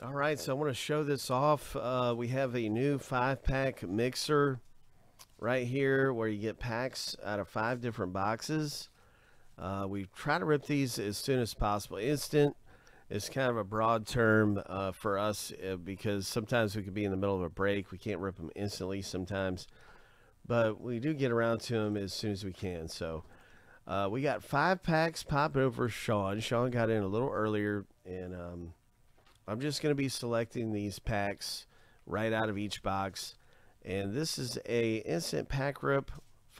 All right, so I want to show this off. We have a new 5-pack mixer right here where you get packs out of 5 different boxes. We try to rip these as soon as possible. Instant is kind of a broad term for us because sometimes we could be in the middle of a break. We can't rip them instantly sometimes, but we do get around to them as soon as we can. So we got 5 packs popping over Sean. Sean got in a little earlier, and I'm just going to be selecting these packs right out of each box. And this is a instant pack rip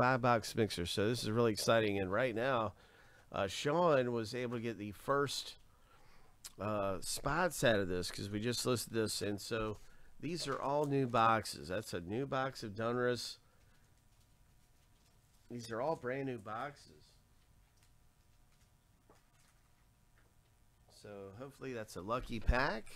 5-box mixer. So this is really exciting. And right now, Sean was able to get the first spots out of this because we just listed this. And so these are all new boxes. That's a new box of Donruss. These are all brand new boxes. So hopefully that's a lucky pack.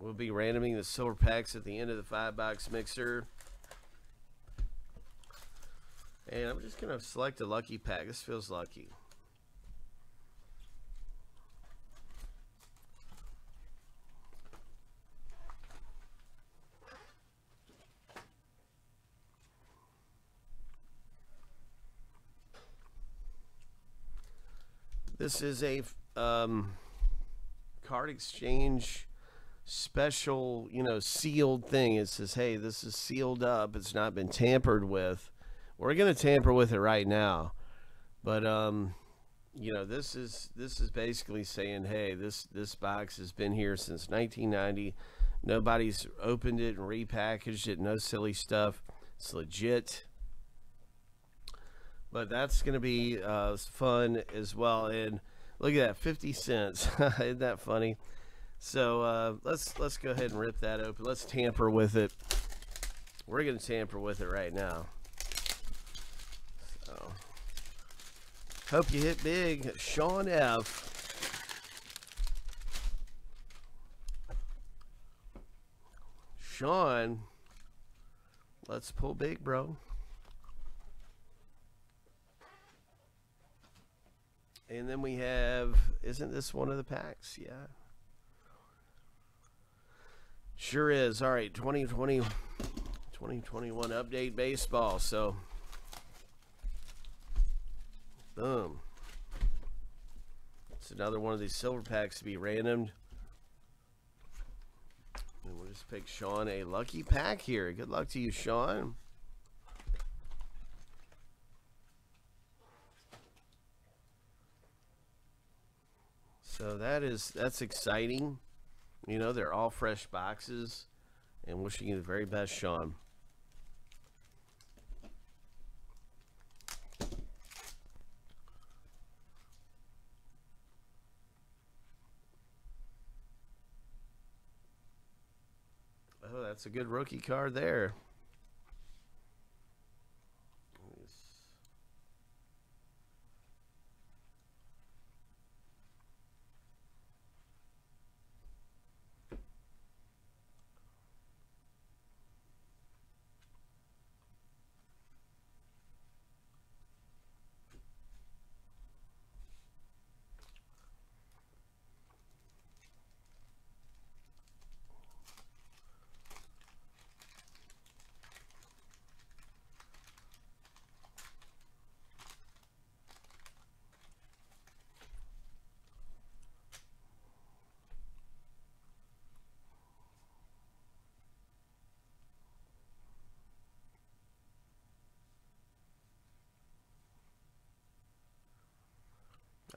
We'll be randoming the silver packs at the end of the 5-box mixer. And I'm just going to select a lucky pack. This feels lucky. This is a card exchange special, you know, sealed thing. It says, hey, this is sealed up, it's not been tampered with. We're gonna tamper with it right now, but you know, this is basically saying, hey, this box has been here since 1990. Nobody's opened it and repackaged it. No silly stuff. It's legit. But that's gonna be fun as well. And look at that, 50 cents. Isn't that funny? So let's go ahead and rip that open. Let's tamper with it. We're gonna tamper with it right now. So hope you hit big, Sean F. Sean, let's pull big, bro. And then we have, isn't this one of the packs? Yeah. Sure is. All right, 2021 update baseball. So boom, it's another one of these silver packs to be randomed, and we'll just pick Sean a lucky pack here. Good luck to you, Sean. So that's exciting. You know, they're all fresh boxes, and wishing you the very best, Sean. Oh, that's a good rookie card there.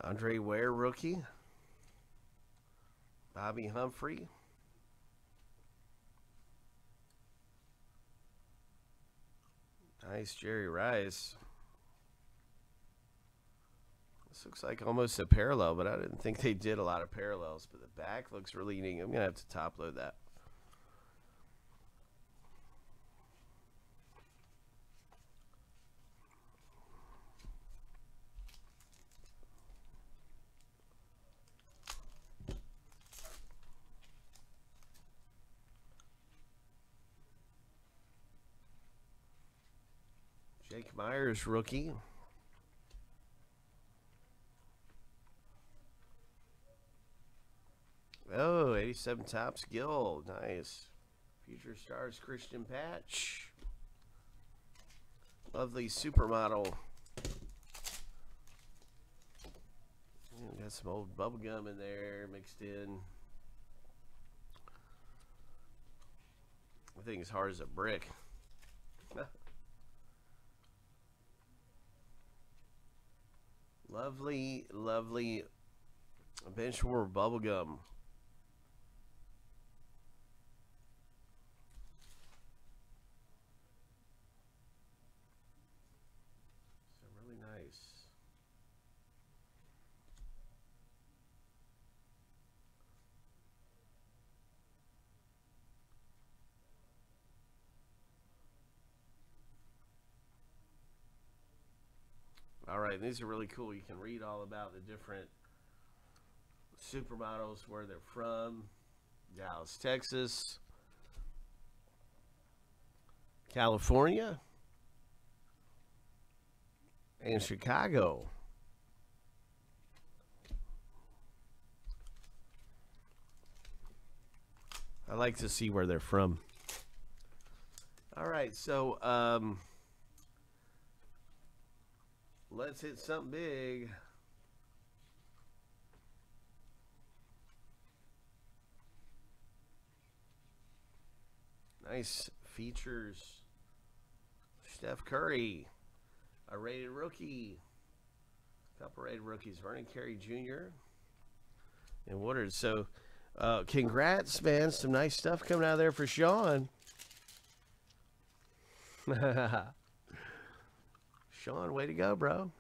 Andre Ware, rookie. Bobby Humphrey. Nice Jerry Rice. This looks like almost a parallel, but I didn't think they did a lot of parallels. But the back looks really neat. I'm going to have to top load that. Mike Myers, rookie. Oh, 87 Topps Guild. Nice. Future Stars, Christian Patch. Lovely supermodel. And got some old bubblegum in there mixed in. I think it's hard as a brick. Lovely, lovely bench warmer bubblegum. So really nice. All right, these are really cool. You can read all about the different supermodels, where they're from. Dallas, Texas. California. And Chicago. I like to see where they're from. All right, so... let's hit something big. Nice features. Steph Curry, a rated rookie. A couple rated rookies. Vernon Carey Jr. and Woodard. So, congrats, man. Some nice stuff coming out of there for Sean. Sean, way to go, bro.